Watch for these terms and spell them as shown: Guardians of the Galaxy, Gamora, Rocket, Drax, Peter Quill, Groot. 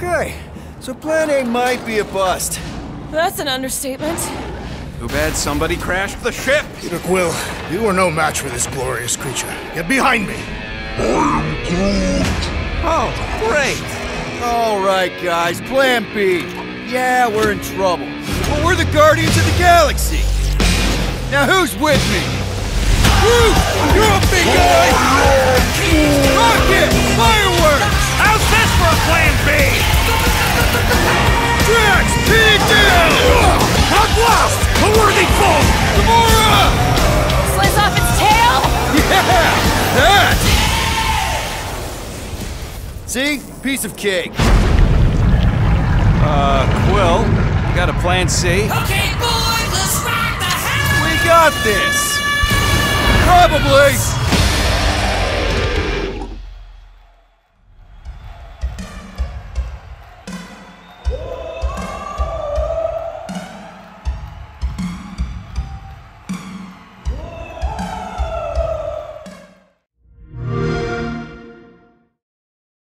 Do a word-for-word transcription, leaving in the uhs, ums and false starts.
Okay, so Plan A might be a bust. That's an understatement. Too bad somebody crashed the ship! Peter Quill, you are no match for this glorious creature. Get behind me! I am Groot! Oh, great! Alright guys, Plan B. Yeah, we're in trouble. But we're the Guardians of the Galaxy! Now who's with me? Groot! You're a big guy! Rocket! Fireworks! How's this for a Plan B? Drax! Pig down! Hot blast! A worthy foe! Gamora! Slice off its tail? Yeah! That! See? Piece of cake. Uh, Quill, we got a Plan C. Okay, boy, let's rock the house! We got this! Probably!